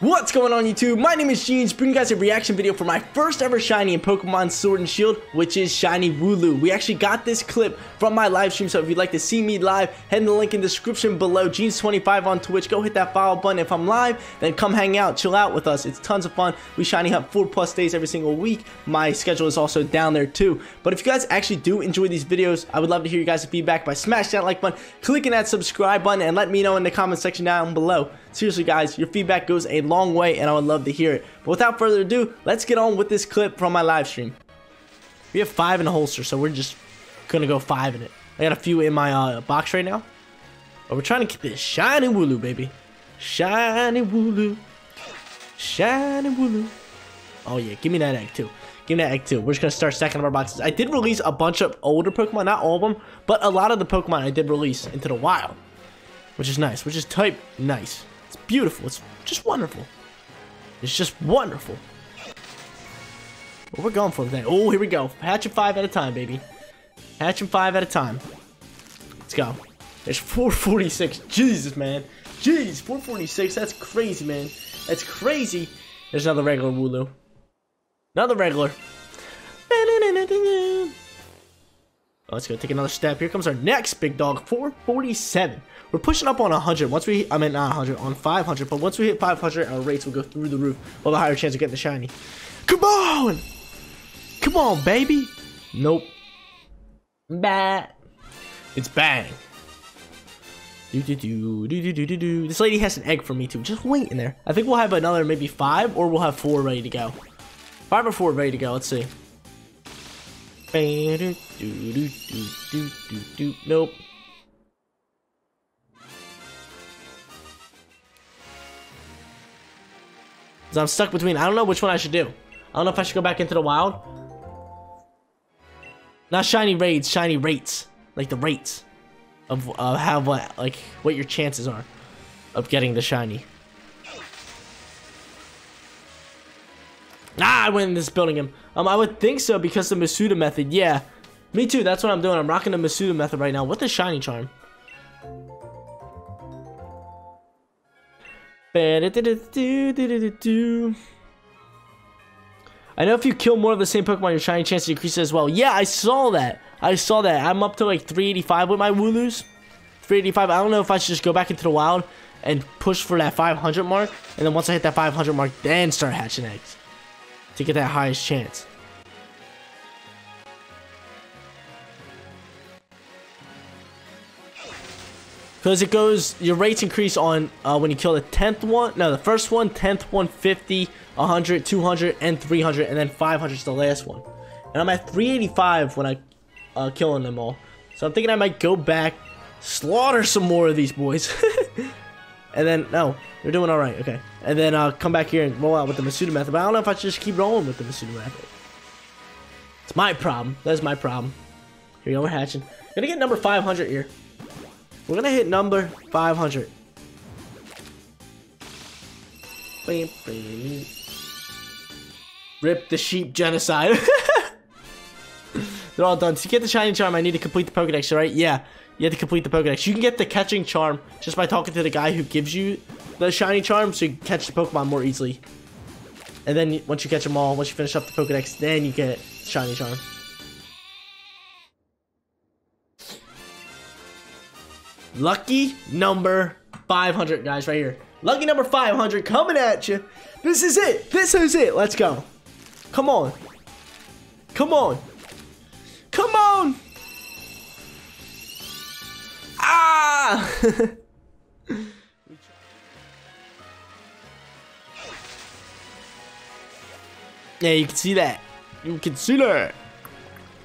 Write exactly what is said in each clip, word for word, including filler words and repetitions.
What's going on YouTube? My name is Jeans, bringing you guys a reaction video for my first ever shiny in Pokemon Sword and Shield, which is Shiny Wooloo. We actually got this clip from my live stream, so if you'd like to see me live, head in the link in the description below. Jeans twenty-five on Twitch, go hit that follow button. If I'm live, then come hang out, chill out with us. It's tons of fun. We shiny hunt four plus days every single week. My schedule is also down there too. But if you guys actually do enjoy these videos, I would love to hear you guys' feedback by smashing that like button, clicking that subscribe button, and let me know in the comment section down below. Seriously guys, your feedback goes a long way and I would love to hear it. But without further ado, let's get on with this clip from my live stream. We have five in the holster, so we're just gonna go five in it. I got a few in my uh, box right now, but we're trying to keep this Shiny Wooloo, baby. Shiny Wooloo, Shiny Wooloo. Oh yeah, give me that egg too. Give me that egg too. We're just gonna start stacking up our boxes. I did release a bunch of older Pokemon, not all of them, but a lot of the Pokemon I did release into the wild, which is nice. Which is type nice. It's beautiful. It's just wonderful. It's just wonderful. What we're going for today. Oh, here we go. Hatching five at a time, baby. Hatching five at a time. Let's go. There's four forty-six. Jesus, man. Jeez, four forty-six. That's crazy, man. That's crazy. There's another regular Wooloo. Another regular. Oh, let's go take another step. Here comes our next big dog, four forty-seven. We're pushing up on one hundred. Once we, I mean not one hundred, on five hundred. But once we hit five hundred, our rates will go through the roof. Well, the higher chance of getting the shiny. Come on! Come on, baby! Nope. Bat. It's bang. Do do do do do do do do. This lady has an egg for me too. Just wait in there. I think we'll have another maybe five, or we'll have four ready to go. Five or four ready to go. Let's see. Do, do, do, do, do, do. Nope. So I'm stuck between. I don't know which one I should do. I don't know if I should go back into the wild. Not shiny raids, shiny rates, like the rates of uh, how what like what your chances are of getting the shiny. Ah, I went in this building him. Um, I would think so because the Masuda method. Yeah, me too. That's what I'm doing. I'm rocking the Masuda method right now. What the shiny charm? I know if you kill more of the same Pokemon, your shiny chance decreases as well. Yeah, I saw that. I saw that. I'm up to like three eighty-five with my Wooloos. three eighty-five. I don't know if I should just go back into the wild and push for that five hundred mark. And then once I hit that five hundred mark, then start hatching eggs to get that highest chance. Because it goes, your rates increase on uh, when you kill the tenth one, no, the first one, tenth one, fifty, one hundred, two hundred, and three hundred, and then five hundred is the last one. And I'm at three eighty-five when I'm uh, killing them all. So I'm thinking I might go back, slaughter some more of these boys. And then, no, they're doing all right, okay. And then I'll uh, come back here and roll out with the Masuda method. But I don't know if I should just keep rolling with the Masuda method. It's my problem. That's my problem. Here we go, we're hatching. I'm gonna get number five hundred here. We're gonna hit number five hundred. Rip the sheep genocide. They're all done. So you get the shiny charm, I need to complete the Pokedex, right? Yeah, you have to complete the Pokedex. You can get the catching charm just by talking to the guy who gives you the shiny charm, so you can catch the Pokemon more easily. And then once you catch them all, once you finish up the Pokedex, then you get shiny charm. Lucky number five hundred, guys, right here. Lucky number five hundred coming at you. This is it. This is it. Let's go. Come on. Come on. Come on. Ah! Yeah, you can see that. You can see that.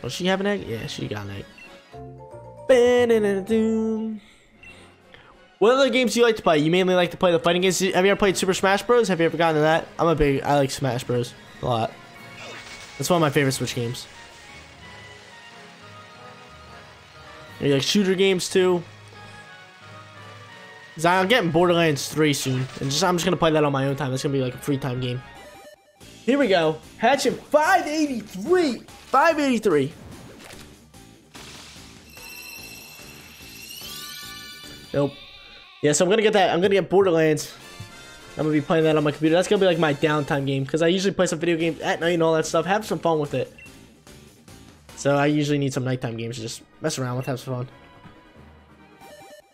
Does she have an egg? Yeah, she got an egg. Ba-da-da-da-doom. What other games do you like to play? You mainly like to play the fighting games. Have you ever played Super Smash Bros? Have you ever gotten to that? I'm a big, I like Smash Bros a lot. That's one of my favorite Switch games. Maybe like shooter games too. I'm getting Borderlands three soon, and just I'm just gonna play that on my own time. That's gonna be like a free time game. Here we go, hatching five eighty-three, five eighty-three. Nope. Yeah, so I'm gonna get that. I'm gonna get Borderlands. I'm going to be playing that on my computer. That's going to be like my downtime game, because I usually play some video games at night and all that stuff. Have some fun with it. So I usually need some nighttime games to just mess around with, have some fun.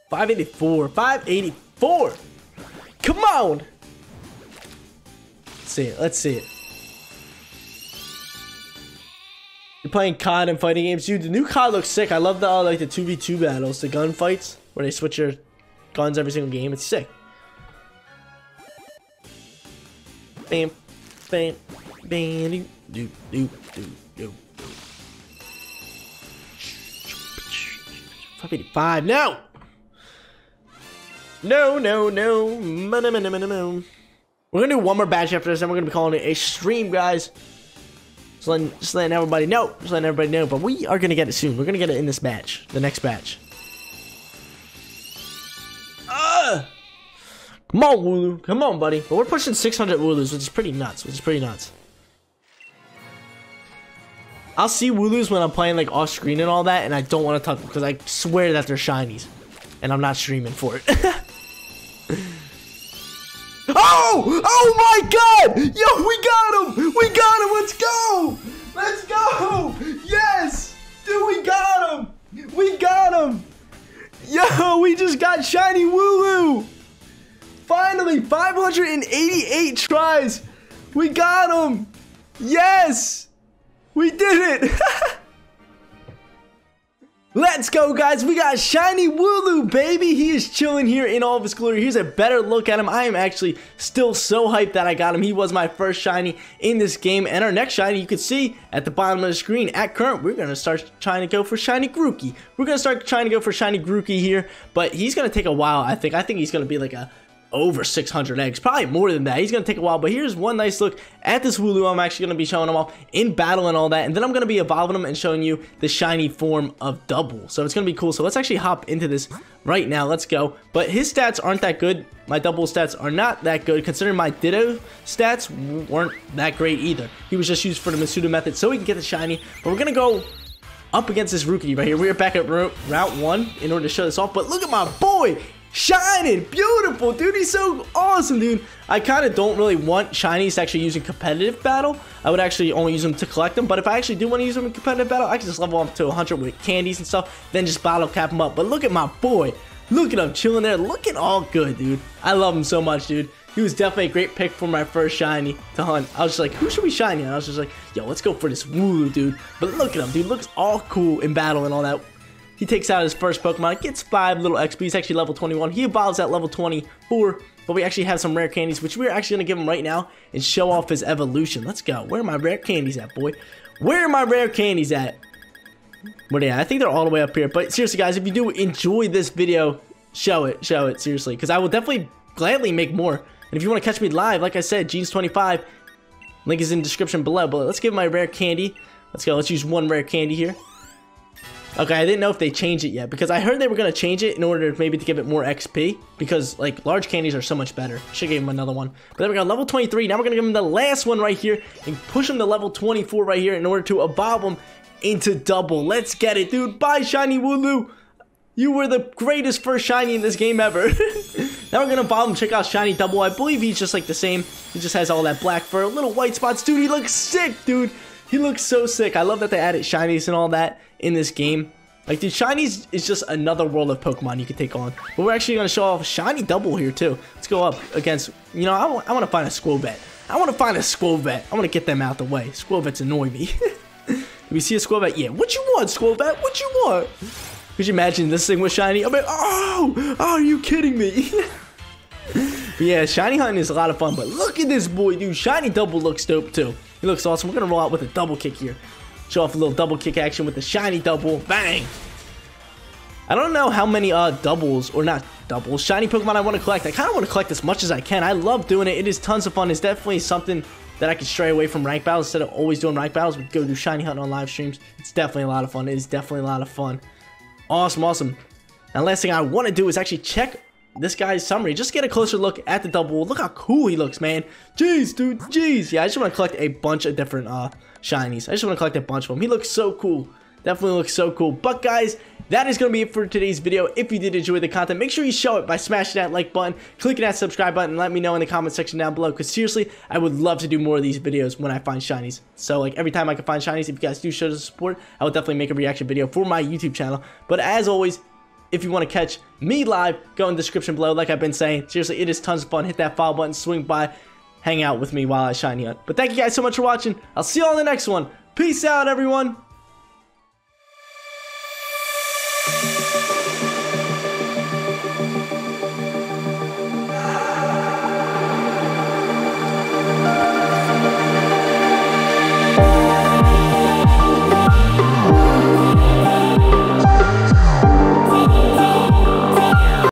five eighty-four, five eighty-four! Come on! Let's see it, let's see it. You're playing C O D and fighting games? Dude, the new C O D looks sick. I love the, uh, like the two v two battles, the gun fights, where they switch your guns every single game. It's sick. Bam, bam, bam, do, do, do, do, do. five eighty-five, no! No, no, no. We're gonna do one more batch after this, and we're gonna be calling it a stream, guys. Just letting, just letting everybody know. Just letting everybody know. But we are gonna get it soon. We're gonna get it in this batch. The next batch. Uh, come on, Wooloo. Come on, buddy. But we're pushing six hundred Wooloos, which is pretty nuts. Which is pretty nuts. I'll see Wooloos when I'm playing like off screen and all that, and I don't want to touch them because I swear that they're shinies, and I'm not streaming for it. Oh! Oh my God! Yo, we got him! We got him! Let's go! Let's go! Yes! Dude, we got him! We got him! Yo, we just got Shiny Wooloo! Finally, five hundred eighty-eight tries! We got him! Yes! We did it! Let's go, guys. We got Shiny Wooloo, baby. He is chilling here in all of his glory. Here's a better look at him. I am actually still so hyped that I got him. He was my first Shiny in this game. And our next Shiny, you can see at the bottom of the screen. At current, we're going to start trying to go for Shiny Grookey. We're going to start trying to go for Shiny Grookey here. But he's going to take a while, I think. I think he's going to be like a... over six hundred eggs, probably more than that. He's gonna take a while, but here's one nice look at this Wooloo. I'm actually gonna be showing him off in battle and all that, and then I'm gonna be evolving him and showing you the shiny form of Dubwool. So it's gonna be cool. So let's actually hop into this right now. Let's go. But his stats aren't that good. My Dubwool stats are not that good, considering my Ditto stats weren't that great either. He was just used for the Masuda method so he can get the shiny. But we're gonna go up against this Rookie right here. We are back at route one in order to show this off. But look at my boy. Shining, beautiful, dude. He's so awesome, dude. I kind of don't really want shinies to actually use in competitive battle. I would actually only use them to collect them, but if I actually do want to use them in competitive battle, I can just level up to one hundred with candies and stuff, then just bottle cap them up. But look at my boy. Look at him chilling there, looking all good, dude. I love him so much, dude. He was definitely a great pick for my first shiny to hunt. I was just like, who should we shiny? And I was just like, yo, let's go for this Wooloo, dude. But look at him, dude. Looks all cool in battle and all that. He takes out his first Pokemon, gets five little X P. He's actually level twenty-one. He evolves at level twenty-four, but we actually have some rare candies, which we're actually going to give him right now and show off his evolution. Let's go. Where are my rare candies at, boy? Where are my rare candies at? Where they at? I think they're all the way up here. But seriously, guys, if you do enjoy this video, show it. Show it, seriously, because I will definitely gladly make more. And if you want to catch me live, like I said, Jeans twenty-five, link is in the description below. But let's give my rare candy. Let's go. Let's use one rare candy here. Okay, I didn't know if they changed it yet, because I heard they were going to change it in order maybe to give it more X P, because, like, large candies are so much better. Should give him another one. But then we got level twenty-three. Now we're going to give him the last one right here and push him to level twenty-four right here in order to evolve him into double. Let's get it, dude. Bye, Shiny Wooloo. You were the greatest first Shiny in this game ever. Now we're going to evolve him. Check out Shiny Double. I believe he's just, like, the same. He just has all that black fur, little white spots. Dude, he looks sick, dude. He looks so sick. I love that they added shinies and all that in this game. Like, dude, shinies is just another world of Pokemon you can take on. But we're actually going to show off Shiny Double here, too. Let's go up against, you know, I, I want to find a Squirvet. I want to find a Squirvet. I want to get them out the way. Squirvets annoy me. If you see a Squirvet, yeah, what you want, Squirvet? What you want? Could you imagine this thing was shiny? I mean, oh, oh, are you kidding me? Yeah, shiny hunting is a lot of fun. But look at this boy, dude. Shiny Double looks dope, too. He looks awesome. We're going to roll out with a double kick here. Show off a little double kick action with the Shiny Double. Bang! I don't know how many uh, doubles, or not doubles, shiny Pokemon I want to collect. I kind of want to collect as much as I can. I love doing it. It is tons of fun. It's definitely something that I can stray away from rank battles. Instead of always doing rank battles, we go do shiny hunting on live streams. It's definitely a lot of fun. It is definitely a lot of fun. Awesome, awesome. Now, last thing I want to do is actually check this guy's summary. Just get a closer look at the Dubwool. Look how cool he looks, man. Jeez, dude, jeez. Yeah, I just want to collect a bunch of different uh shinies. I just want to collect a bunch of them. He looks so cool. Definitely looks so cool. But guys, that is going to be it for today's video. If you did enjoy the content, make sure you show it by smashing that like button, clicking that subscribe button, and let me know in the comment section down below, because seriously, I would love to do more of these videos when I find shinies. So like every time I can find shinies, if you guys do show the support, I will definitely make a reaction video for my YouTube channel. But as always, if you want to catch me live, go in the description below. Like I've been saying, seriously, it is tons of fun. Hit that follow button, swing by, hang out with me while I shiny hunt. But thank you guys so much for watching. I'll see you all in the next one. Peace out, everyone.